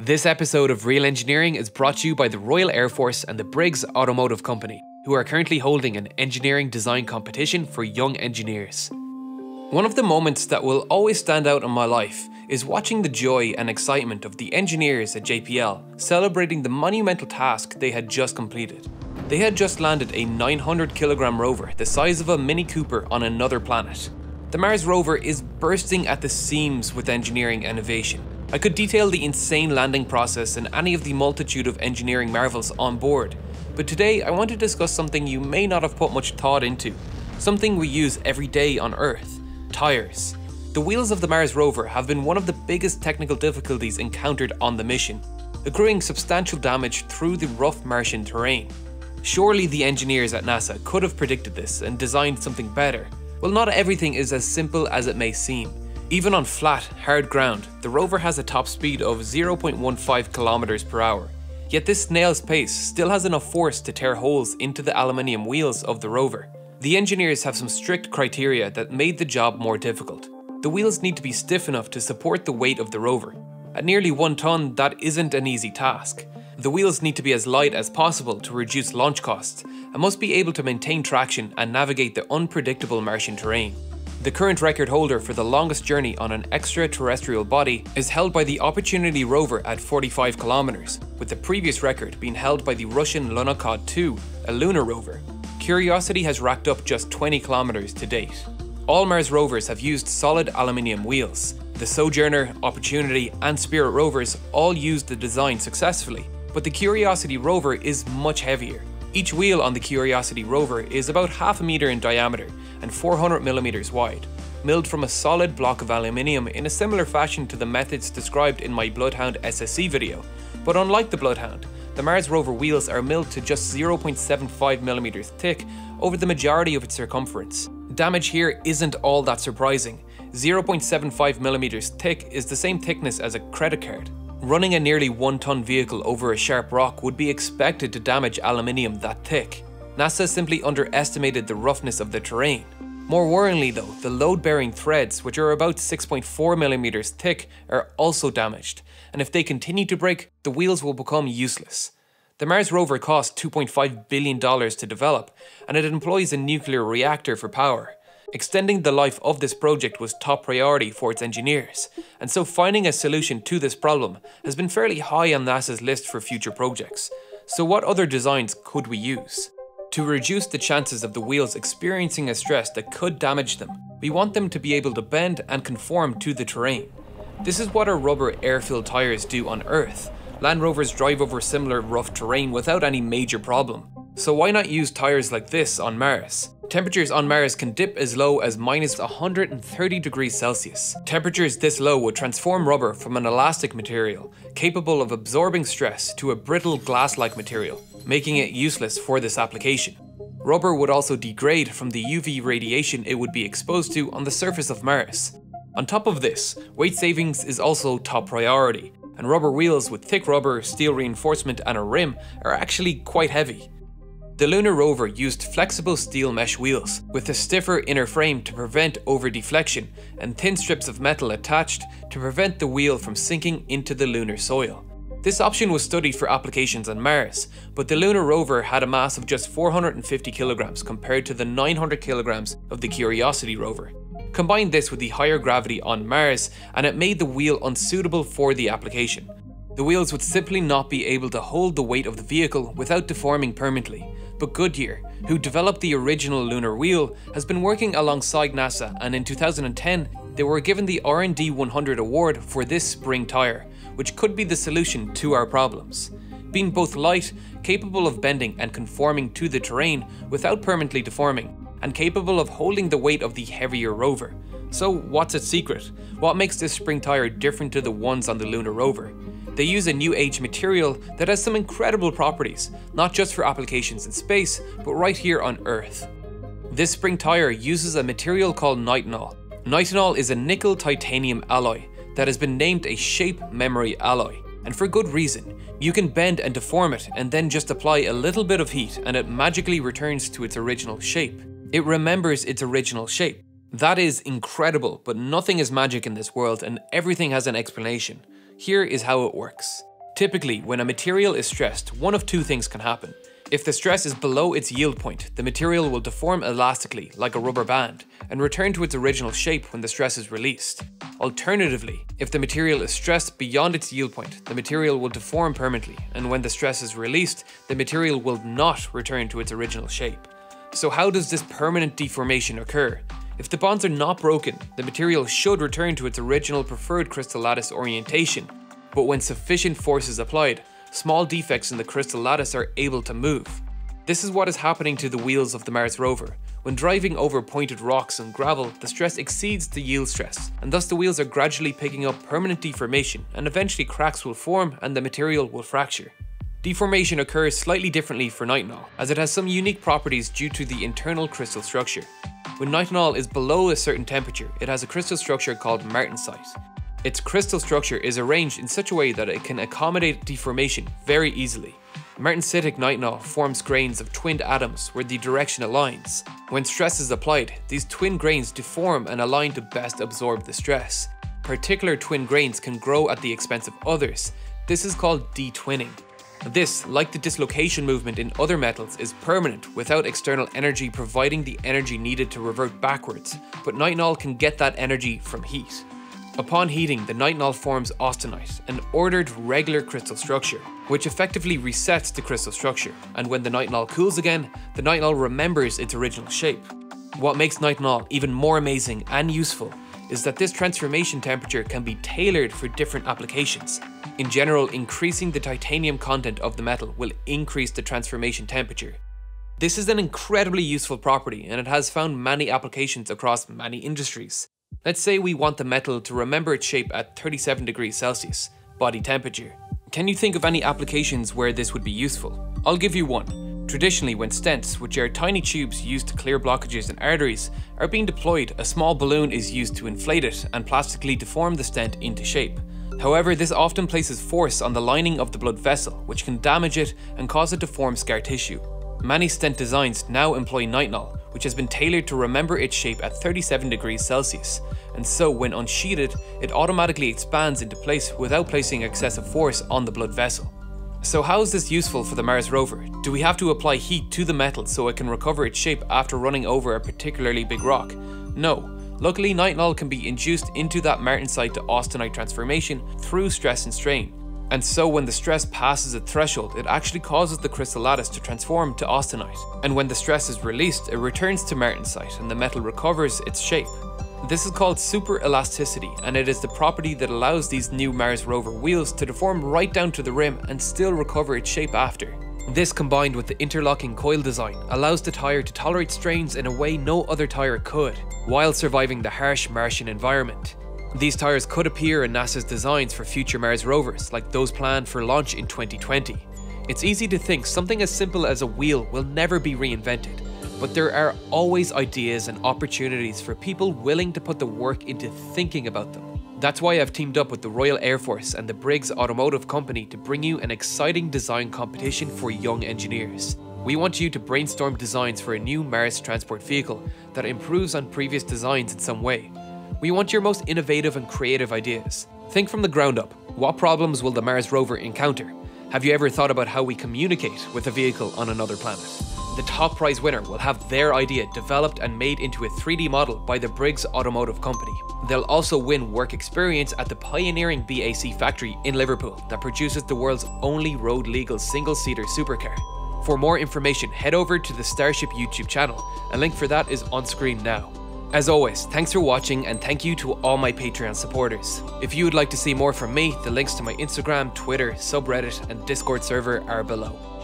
This episode of Real Engineering is brought to you by the Royal Air Force and the Briggs Automotive Company, who are currently holding an engineering design competition for young engineers. One of the moments that will always stand out in my life is watching the joy and excitement of the engineers at JPL celebrating the monumental task they had just completed. They had just landed a 900-kilogram rover the size of a Mini Cooper on another planet. The Mars rover is bursting at the seams with engineering innovation. I could detail the insane landing process and any of the multitude of engineering marvels on board, but today I want to discuss something you may not have put much thought into, something we use every day on Earth: tires. The wheels of the Mars rover have been one of the biggest technical difficulties encountered on the mission, accruing substantial damage through the rough Martian terrain. Surely the engineers at NASA could have predicted this and designed something better. Well, not everything is as simple as it may seem. Even on flat, hard ground, the rover has a top speed of 0.15 kilometers per hour. Yet this snail's pace still has enough force to tear holes into the aluminium wheels of the rover. The engineers have some strict criteria that made the job more difficult. The wheels need to be stiff enough to support the weight of the rover. At nearly 1 ton, that isn't an easy task. The wheels need to be as light as possible to reduce launch costs, and must be able to maintain traction and navigate the unpredictable Martian terrain. The current record holder for the longest journey on an extraterrestrial body is held by the Opportunity rover at 45 kilometers, with the previous record being held by the Russian Lunokhod 2, a lunar rover. Curiosity has racked up just 20 kilometers to date. All Mars rovers have used solid aluminium wheels. The Sojourner, Opportunity, and Spirit rovers all used the design successfully, but the Curiosity rover is much heavier. Each wheel on the Curiosity rover is about half a meter in diameter and 400 millimeters wide, milled from a solid block of aluminium in a similar fashion to the methods described in my Bloodhound SSC video. But unlike the Bloodhound, the Mars rover wheels are milled to just 0.75 millimeters thick over the majority of its circumference. Damage here isn't all that surprising. 0.75 millimeters thick is the same thickness as a credit card. Running a nearly 1 ton vehicle over a sharp rock would be expected to damage aluminium that thick. NASA simply underestimated the roughness of the terrain. More worryingly though, the load-bearing threads, which are about 6.4 millimeters thick, are also damaged, and if they continue to break, the wheels will become useless. The Mars rover cost $2.5 billion to develop, and it employs a nuclear reactor for power. Extending the life of this project was top priority for its engineers, and so finding a solution to this problem has been fairly high on NASA's list for future projects. So what other designs could we use? To reduce the chances of the wheels experiencing a stress that could damage them, we want them to be able to bend and conform to the terrain. This is what our rubber air-filled tires do on Earth. Land Rovers drive over similar rough terrain without any major problem. So why not use tires like this on Mars? Temperatures on Mars can dip as low as -130°C. Temperatures this low would transform rubber from an elastic material, capable of absorbing stress, to a brittle glass-like material, making it useless for this application. Rubber would also degrade from the UV radiation it would be exposed to on the surface of Mars. On top of this, weight savings is also top priority, and rubber wheels with thick rubber, steel reinforcement and a rim are actually quite heavy. The lunar rover used flexible steel mesh wheels, with a stiffer inner frame to prevent over-deflection, and thin strips of metal attached to prevent the wheel from sinking into the lunar soil. This option was studied for applications on Mars, but the lunar rover had a mass of just 450 kilograms compared to the 900 kilograms of the Curiosity rover. Combine this with the higher gravity on Mars, and it made the wheel unsuitable for the application. The wheels would simply not be able to hold the weight of the vehicle without deforming permanently, but Goodyear, who developed the original lunar wheel, has been working alongside NASA, and in 2010 they were given the R&D 100 award for this spring tire, which could be the solution to our problems. Being both light, capable of bending and conforming to the terrain without permanently deforming, and capable of holding the weight of the heavier rover. So what's its secret? What makes this spring tire different to the ones on the lunar rover? They use a new age material that has some incredible properties, not just for applications in space, but right here on Earth. This spring tire uses a material called nitinol. Nitinol is a nickel titanium alloy that has been named a shape memory alloy, and for good reason. You can bend and deform it, and then just apply a little bit of heat and it magically returns to its original shape. It remembers its original shape. That is incredible, but nothing is magic in this world and everything has an explanation. Here is how it works. Typically, when a material is stressed, one of two things can happen. If the stress is below its yield point, the material will deform elastically, like a rubber band, and return to its original shape when the stress is released. Alternatively, if the material is stressed beyond its yield point, the material will deform permanently, and when the stress is released, the material will not return to its original shape. So how does this permanent deformation occur? If the bonds are not broken, the material should return to its original preferred crystal lattice orientation, but when sufficient force is applied, small defects in the crystal lattice are able to move. This is what is happening to the wheels of the Mars rover. When driving over pointed rocks and gravel, the stress exceeds the yield stress, and thus the wheels are gradually picking up permanent deformation, and eventually cracks will form and the material will fracture. Deformation occurs slightly differently for nitinol, as it has some unique properties due to the internal crystal structure. When nitinol is below a certain temperature, it has a crystal structure called martensite. Its crystal structure is arranged in such a way that it can accommodate deformation very easily. Martensitic nitinol forms grains of twinned atoms where the direction aligns. When stress is applied, these twin grains deform and align to best absorb the stress. Particular twin grains can grow at the expense of others. This is called detwinning. This, like the dislocation movement in other metals, is permanent without external energy providing the energy needed to revert backwards, but nitinol can get that energy from heat. Upon heating, the nitinol forms austenite, an ordered regular crystal structure, which effectively resets the crystal structure, and when the nitinol cools again, the nitinol remembers its original shape. What makes nitinol even more amazing and useful is that this transformation temperature can be tailored for different applications. In general, increasing the titanium content of the metal will increase the transformation temperature. This is an incredibly useful property, and it has found many applications across many industries. Let's say we want the metal to remember its shape at 37 degrees Celsius, body temperature. Can you think of any applications where this would be useful? I'll give you one. Traditionally, when stents, which are tiny tubes used to clear blockages in arteries, are being deployed, a small balloon is used to inflate it and plastically deform the stent into shape. However, this often places force on the lining of the blood vessel, which can damage it and cause it to form scar tissue. Many stent designs now employ nitinol, which has been tailored to remember its shape at 37 degrees Celsius, and so when unsheathed, it automatically expands into place without placing excessive force on the blood vessel. So how is this useful for the Mars rover? Do we have to apply heat to the metal so it can recover its shape after running over a particularly big rock? No. Luckily, nitinol can be induced into that martensite to austenite transformation through stress and strain. And so when the stress passes a threshold, it actually causes the crystal lattice to transform to austenite. And when the stress is released, it returns to martensite and the metal recovers its shape. This is called superelasticity, and it is the property that allows these new Mars rover wheels to deform right down to the rim and still recover its shape after. This, combined with the interlocking coil design, allows the tyre to tolerate strains in a way no other tyre could, while surviving the harsh Martian environment. These tyres could appear in NASA's designs for future Mars rovers, like those planned for launch in 2020. It's easy to think something as simple as a wheel will never be reinvented, but there are always ideas and opportunities for people willing to put the work into thinking about them. That's why I've teamed up with the Royal Air Force and the Briggs Automotive Company to bring you an exciting design competition for young engineers. We want you to brainstorm designs for a new Mars transport vehicle that improves on previous designs in some way. We want your most innovative and creative ideas. Think from the ground up. What problems will the Mars rover encounter? Have you ever thought about how we communicate with a vehicle on another planet? The top prize winner will have their idea developed and made into a 3D model by the Briggs Automotive Company. They'll also win work experience at the pioneering BAC factory in Liverpool that produces the world's only road-legal single-seater supercar. For more information, head over to the Starship YouTube channel. A link for that is on screen now. As always, thanks for watching, and thank you to all my Patreon supporters. If you would like to see more from me, the links to my Instagram, Twitter, subreddit, and Discord server are below.